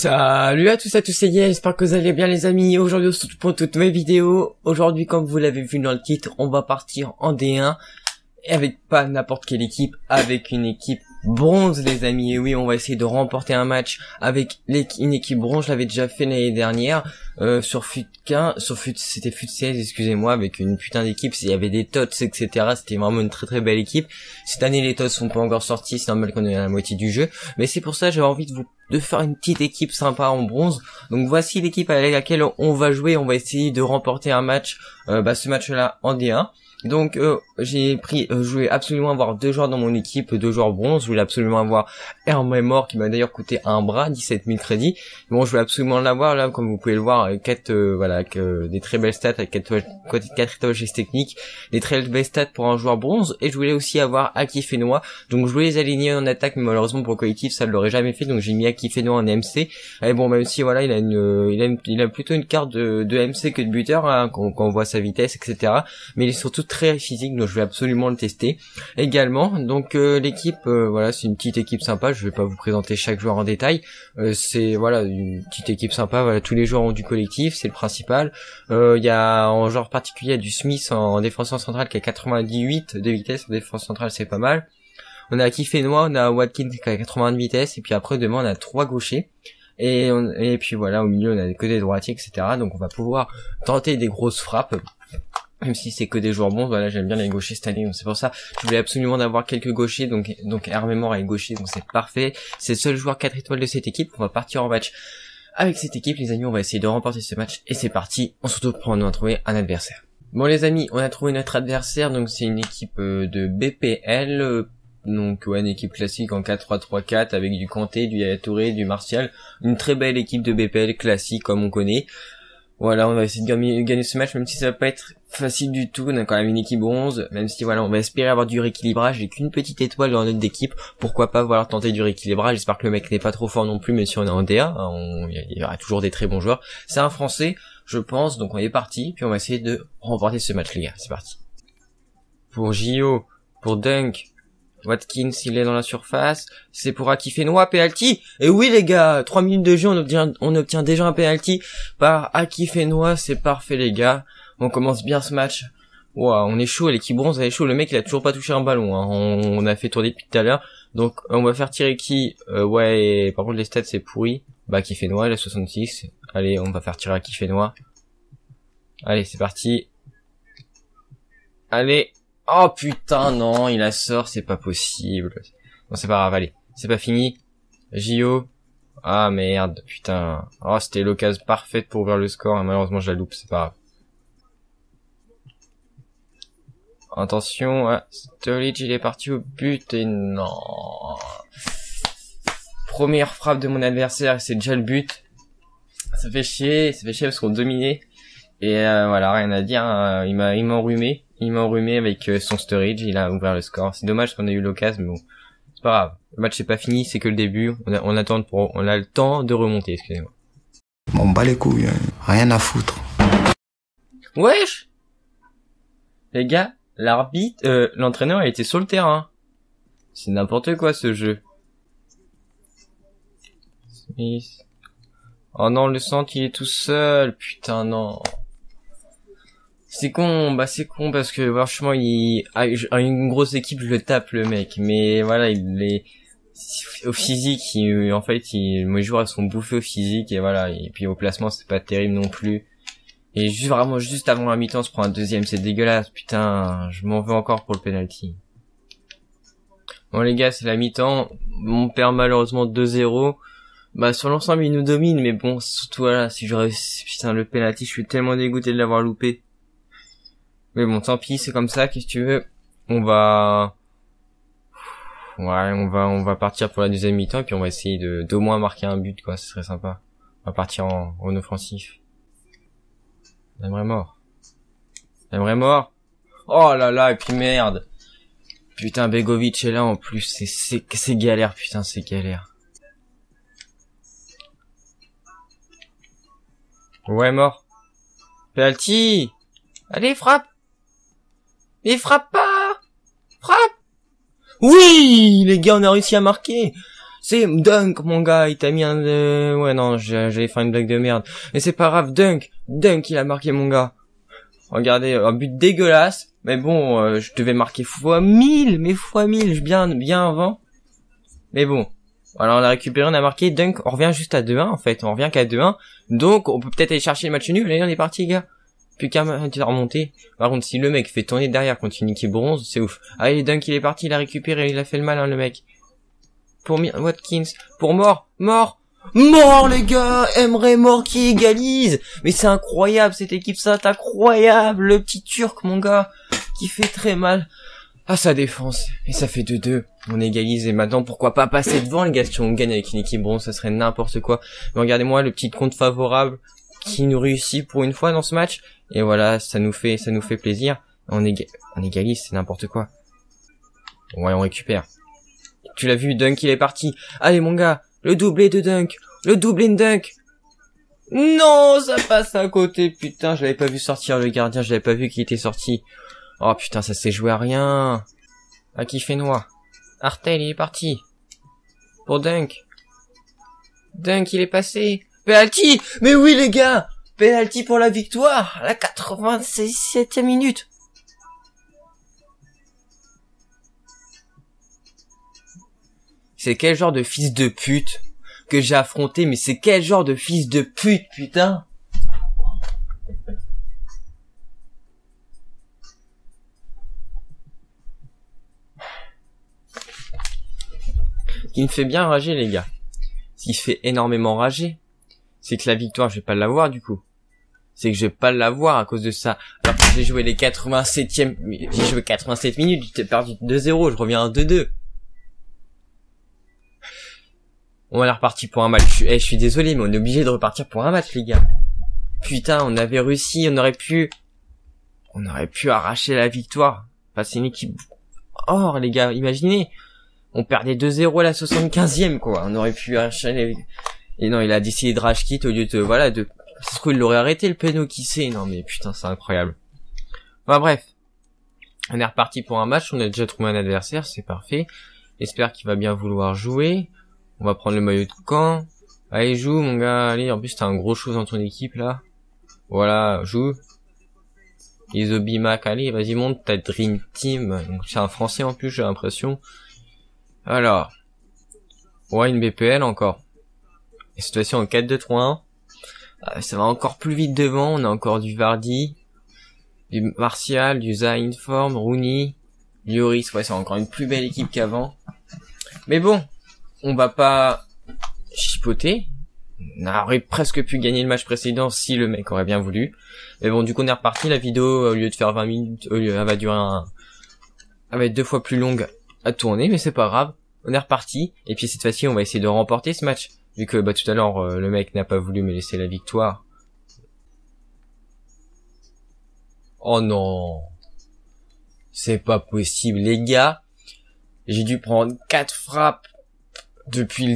Salut à tous, c'est Yaya, j'espère que vous allez bien les amis. Aujourd'hui on se retrouve pour toutes mes vidéos. Aujourd'hui, comme vous l'avez vu dans le titre, on va partir en D1 avec pas n'importe quelle équipe, avec une équipe bronze les amis. Et oui, on va essayer de remporter un match avec une équipe bronze. Je l'avais déjà fait l'année dernière sur FUT 15, c'était FUT 16 excusez-moi, avec une putain d'équipe, il y avait des tots etc, c'était vraiment une très très belle équipe. Cette année les tots sont pas encore sortis, c'est normal qu'on ait la moitié du jeu, mais c'est pour ça j'avais envie de faire une petite équipe sympa en bronze. Donc voici l'équipe avec laquelle on va jouer, on va essayer de remporter un match, ce match là en D1. Donc j'ai pris, je voulais absolument avoir deux joueurs dans mon équipe, deux joueurs bronze. Je voulais absolument avoir Emre Mor qui m'a d'ailleurs coûté un bras, 17 000 crédits. Bon, je voulais absolument l'avoir là, comme vous pouvez le voir, 4 voilà, des très belles stats avec 4 étoiles techniques, des très belles stats pour un joueur bronze. Et je voulais aussi avoir Akinfenwa. Donc je voulais les aligner en attaque, mais malheureusement pour le collectif ça ne l'aurait jamais fait. Donc j'ai mis Akinfenwa en MC. Et bon, même si voilà, il a plutôt une carte de MC que de buteur hein, quand on voit sa vitesse etc. Mais il est surtout très physique, donc je vais absolument le tester également. Donc l'équipe, voilà, c'est une petite équipe sympa, je vais pas vous présenter chaque joueur en détail, c'est voilà une petite équipe sympa, voilà, tous les joueurs ont du collectif, c'est le principal. Il y a en genre particulier du Smith en défenseur central qui a 98 de vitesse, en défense centrale c'est pas mal. On a Akinfenwa, on a Watkins qui a 80 de vitesse, et puis après demain on a 3 gauchers. Et puis voilà, au milieu on a que des droitiers etc, donc on va pouvoir tenter des grosses frappes. Même si c'est que des joueurs bons, voilà, j'aime bien les gauchers cette année, donc c'est pour ça, je voulais absolument avoir quelques gauchers, donc Emre Mor est gaucher, donc c'est parfait. C'est le seul joueur 4 étoiles de cette équipe, on va partir en match avec cette équipe, les amis, on va essayer de remporter ce match, et c'est parti, on se retrouve pour en trouver un adversaire. Bon les amis, on a trouvé notre adversaire, donc c'est une équipe de BPL, donc ouais, une équipe classique en 4-3-3-4 avec du Kanté, du Yaya Touré, du Martial, une très belle équipe de BPL classique comme on connaît. Voilà, on va essayer de gagner ce match, même si ça va pas être facile du tout. On a quand même une équipe bronze, même si voilà, on va espérer avoir du rééquilibrage. J'ai qu'une petite étoile dans notre équipe, pourquoi pas vouloir tenter du rééquilibrage. J'espère que le mec n'est pas trop fort non plus, mais si on est en D1, il y aura toujours des très bons joueurs. C'est un Français, je pense, donc on est parti, puis on va essayer de remporter ce match, les gars, c'est parti. Pour JO, pour Dunk, Watkins, il est dans la surface, c'est pour Akinfenwa, penalty. Et oui les gars, 3 minutes de jeu, on obtient déjà un penalty par Akinfenwa, c'est parfait les gars. On commence bien ce match. Waouh, on est chaud, l'équipe bronze elle est chaud, le mec il a toujours pas touché un ballon hein. On a fait tourner depuis tout à l'heure. Donc on va faire tirer qui ouais, et par contre les stats c'est pourri. Bah Akinfenwa, il a 66. Allez, on va faire tirer Akinfenwa. Allez, c'est parti. Allez. Oh putain non, il la sort, c'est pas possible. Bon c'est pas grave, allez, c'est pas fini. JO. Ah merde, putain. Oh c'était l'occasion parfaite pour ouvrir le score et malheureusement je la loupe, c'est pas grave. Attention, ah, Sturridge il est parti au but et non. Première frappe de mon adversaire, c'est déjà le but. Ça fait chier parce qu'on dominait. Et voilà, rien à dire, hein. Il m'a enrhumé. Il m'a enrhumé avec son Sturridge, il a ouvert le score. C'est dommage qu'on ait eu l'occasion, mais bon, c'est pas grave. Le match c'est pas fini, c'est que le début. On a le temps de remonter, excusez-moi. Bon, bah les couilles, rien à foutre. Wesh! Les gars, l'arbitre, l'entraîneur, il était sur le terrain. C'est n'importe quoi ce jeu. Smith. Oh non, le centre, il est tout seul. Putain, non. C'est con parce que franchement il a une grosse équipe, je le tape le mec, mais voilà il est au physique, en fait mes joueurs sont bouffés au physique et voilà, et puis au placement c'est pas terrible non plus. Et juste vraiment juste avant la mi-temps on se prend un deuxième, c'est dégueulasse, putain, je m'en veux encore pour le penalty. Bon les gars, c'est la mi-temps, on perd malheureusement 2-0. Bah sur l'ensemble il nous domine, mais bon surtout voilà, si j'aurais putain le penalty, je suis tellement dégoûté de l'avoir loupé. Mais bon, tant pis, c'est comme ça, qu'est-ce que tu veux? On va partir pour la deuxième mi-temps, et puis on va essayer d'au moins marquer un but, quoi, ce serait sympa. On va partir en offensif. Emre Mor. Emre Mor. Oh là là, et puis merde. Putain, Begovic est là, en plus, c'est galère, putain, c'est galère. Ouais, Mor. Penalty! Allez, frappe! Et frappe pas! Frappe! Oui! Les gars, on a réussi à marquer! C'est Dunk, mon gars, il t'a mis un... Ouais, non, j'allais faire une blague de merde. Mais c'est pas grave, Dunk, il a marqué, mon gars. Regardez, un but dégueulasse. Mais bon, je devais marquer fois 1000, bien avant. Mais bon. Voilà, on l'a récupéré, on a marqué. Dunk, on revient juste à 2-1, en fait. On revient qu'à 2-1. Donc, on peut peut-être aller chercher le match nul. Allez, on est parti, gars. Plus qu'à remonter. Par contre, si le mec fait tourner derrière contre une équipe bronze, c'est ouf. Allez, Dunk, il est parti, il a récupéré, il a fait le mal, hein, le mec. Pour Watkins, pour Mort les gars, Emre Mor qui égalise. Mais c'est incroyable cette équipe, ça, c'est incroyable. Le petit Turc, mon gars, qui fait très mal à sa défense. Et ça fait 2-2, on égalise. Et maintenant, pourquoi pas passer devant, les gars, si on gagne avec une équipe bronze, ça serait n'importe quoi. Mais regardez-moi le petit compte favorable qui nous réussit pour une fois dans ce match. Et voilà, ça nous fait plaisir. On égalise, c'est n'importe quoi. Ouais, on récupère. Tu l'as vu, Dunk, il est parti. Allez, mon gars, le doublé de Dunk. Le doublé de Dunk. Non, ça passe à côté. Putain, je l'avais pas vu sortir, le gardien. Je l'avais pas vu qu'il était sorti. Oh, putain, ça s'est joué à rien. Akinfenwa. Artel, il est parti. Pour Dunk. Dunk, il est passé. Penalty. Mais oui, les gars. Penalty pour la victoire. La 87e minute. C'est quel genre de fils de pute que j'ai affronté, mais c'est quel genre de fils de pute, putain! Ce qui me fait bien rager, les gars. Ce qui fait énormément rager, c'est que la victoire, je vais pas l'avoir, du coup. C'est que je vais pas l'avoir à cause de ça. Alors que j'ai joué les 87e, j'ai joué 87 minutes, j'ai perdu 2-0, je reviens à 2-2. On est reparti pour un match. Je suis désolé, mais on est obligé de repartir pour un match, les gars. Putain, on avait réussi, on aurait pu arracher la victoire. Enfin, c'est une équipe hors, les gars, imaginez. On perdait 2-0 à la 75e, quoi. On aurait pu arracher les... Et non, il a décidé de rage quitte au lieu de, voilà, de... C'est quoi, il l'aurait arrêté, le péno, qui sait. Non, mais putain, c'est incroyable. Enfin, bref. On est reparti pour un match, on a déjà trouvé un adversaire, c'est parfait. J'espère qu'il va bien vouloir jouer. On va prendre le maillot de camp. Allez, joue, mon gars. Allez, en plus, t'as un gros chose dans ton équipe, là. Voilà, joue. Isobi Mac, allez, vas-y, monte ta Dream Team. C'est un français, en plus, j'ai l'impression. Alors. Ouais, une BPL, encore. Et cette fois-ci, en 4-2-3-1. Ça va encore plus vite devant. On a encore du Vardy. Du Martial, du Yaya Inform, Rooney. Lloris, ouais, c'est encore une plus belle équipe qu'avant. Mais bon. On va pas chipoter. On aurait presque pu gagner le match précédent si le mec aurait bien voulu. Mais bon, du coup, on est reparti. La vidéo, au lieu de faire 20 minutes, elle va durer un... Elle va être 2 fois plus longue à tourner, mais c'est pas grave. On est reparti. Et puis, cette fois-ci, on va essayer de remporter ce match. Vu que, bah, tout à l'heure, le mec n'a pas voulu me laisser la victoire. Oh non. C'est pas possible, les gars. J'ai dû prendre 4 frappes. Depuis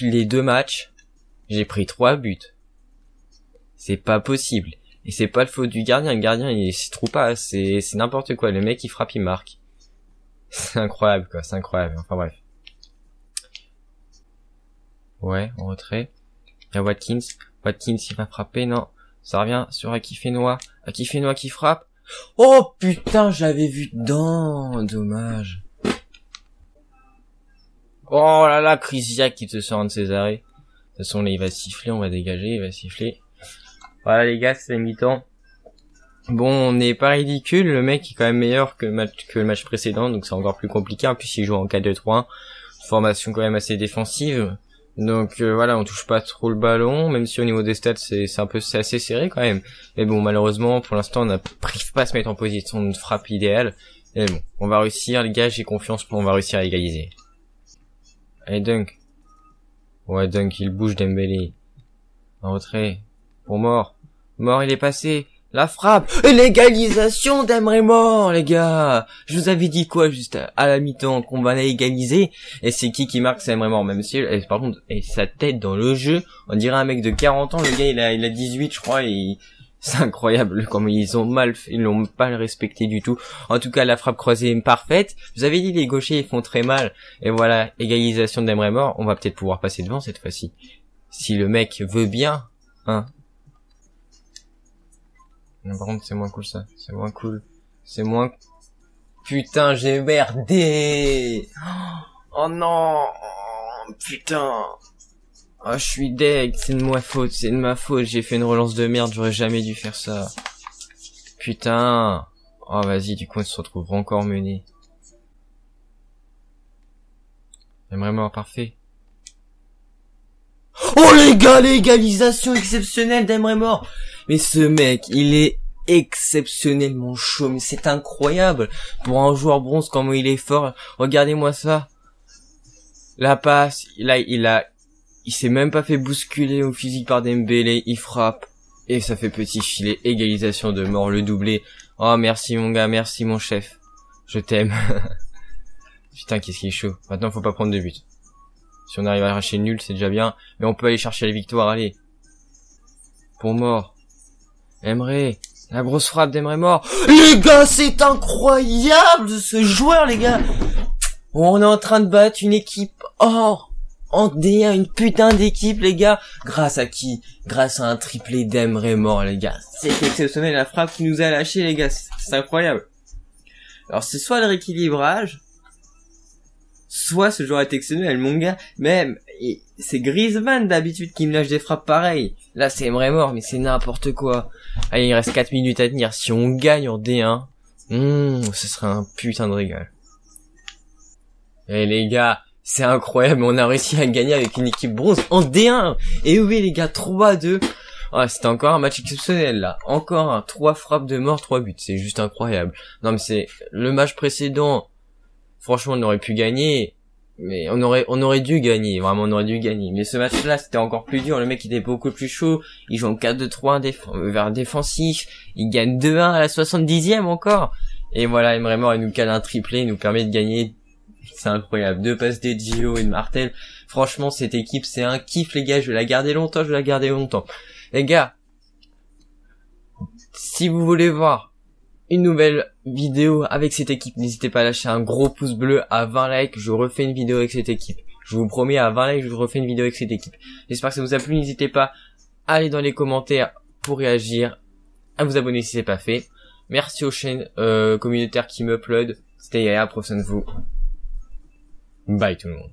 les 2 matchs, j'ai pris 3 buts. C'est pas possible. Et c'est pas le faute du gardien. Le gardien, il s'y trouve pas. C'est n'importe quoi. Le mec, il frappe, il marque. C'est incroyable, quoi. C'est incroyable. Enfin, bref. Ouais, en retrait. Il y a Watkins. Watkins, il va frapper. Non. Ça revient sur Akinfenwa. Akinfenwa qui frappe. Oh, putain, j'avais vu dedans. Dommage. Oh là là, Chris Viac qui te sort un de ses arrêts. De toute façon, là, il va siffler, on va dégager, il va siffler. Voilà, les gars, c'est mi-temps. Bon, on n'est pas ridicule. Le mec est quand même meilleur que le match précédent, donc c'est encore plus compliqué. En plus, il joue en 4-2-3-1. Formation quand même assez défensive. Donc voilà, on touche pas trop le ballon, même si au niveau des stats, c'est assez serré quand même. Mais bon, malheureusement, pour l'instant, on n'arrive pas à se mettre en position de frappe idéale. Mais bon, on va réussir, les gars, j'ai confiance, on va réussir à égaliser. Allez, Dunk. Ouais, Dunk, il bouge, Dembélé. En retrait. Pour Mort. Mort, il est passé. La frappe. Et l'égalisation d'Emre Mor, les gars. Je vous avais dit quoi, juste à la mi-temps, qu'on va égaliser. Et c'est qui marque, c'est Emre Mor. Même si, par contre, et sa tête dans le jeu, on dirait un mec de 40 ans. Le gars, il a 18, je crois, et C'est incroyable comme ils ont mal fait, ils l'ont pas respecté du tout. En tout cas, la frappe croisée est parfaite. Vous avez dit les gauchers ils font très mal. Et voilà, égalisation d'Emre Mor. On va peut-être pouvoir passer devant cette fois-ci. Si le mec veut bien, hein. Non, par contre, c'est moins cool ça. C'est moins cool. C'est moins... Putain, j'ai merdé. Oh non. Putain. Ah, oh, je suis deg, c'est de ma faute, c'est de ma faute, j'ai fait une relance de merde, j'aurais jamais dû faire ça. Putain. Oh, vas-y, du coup, on se retrouvera encore mené. C'est vraiment parfait. Oh, les gars, l'égalisation exceptionnelle d'Emre Mor. Mais ce mec, il est exceptionnellement chaud, mais c'est incroyable. Pour un joueur bronze, comment il est fort. Regardez-moi ça. La passe, il s'est même pas fait bousculer au physique par Dembélé, il frappe, et ça fait petit filet, égalisation de Mor, le doublé. Oh, merci mon gars, merci mon chef. Je t'aime. Putain, qu'est-ce qui est chaud. Maintenant, faut pas prendre de but. Si on arrive à arracher nul, c'est déjà bien, mais on peut aller chercher la victoire, allez. Pour Mor. Emre. La grosse frappe d'Emre Mor. Les gars, c'est incroyable ce joueur, les gars. On est en train de battre une équipe hors. En D1, une putain d'équipe, les gars. Grâce à qui? Grâce à un triplé d'Emre Mor, les gars. C'est exceptionnel, la frappe qui nous a lâché, les gars. C'est incroyable. Alors, c'est soit le rééquilibrage, soit ce joueur est exceptionnel, mon gars. Même, c'est Griezmann d'habitude qui me lâche des frappes pareilles. Là, c'est Emre Mor, mais c'est n'importe quoi. Allez, il reste 4 minutes à tenir. Si on gagne en D1, ce serait un putain de régal. Eh, les gars. C'est incroyable, on a réussi à gagner avec une équipe bronze en D1. Et oui les gars, 3-2. Ah, c'était encore un match exceptionnel là. Encore un 3 frappes de Mor, 3 buts. C'est juste incroyable. Non mais c'est le match précédent. Franchement, on aurait pu gagner, mais on aurait dû gagner, vraiment on aurait dû gagner. Mais ce match là, c'était encore plus dur, le mec il était beaucoup plus chaud. Il joue en 4-2-3 vers défensif, il gagne 2-1 à la 70e encore. Et voilà, Emre Mor il nous cale un triplé, il nous permet de gagner. C'est incroyable, 2 passes de Gio et de Martel. Franchement, cette équipe, c'est un kiff, les gars. Je vais la garder longtemps, Les gars, si vous voulez voir une nouvelle vidéo avec cette équipe, n'hésitez pas à lâcher un gros pouce bleu. À 20 likes, je refais une vidéo avec cette équipe. Je vous promets, à 20 likes, je refais une vidéo avec cette équipe. J'espère que ça vous a plu. N'hésitez pas à aller dans les commentaires pour réagir, à vous abonner si c'est pas fait. Merci aux chaînes communautaires qui me upload. C'était Yaya, prenez soin de vous. Bye tout le monde.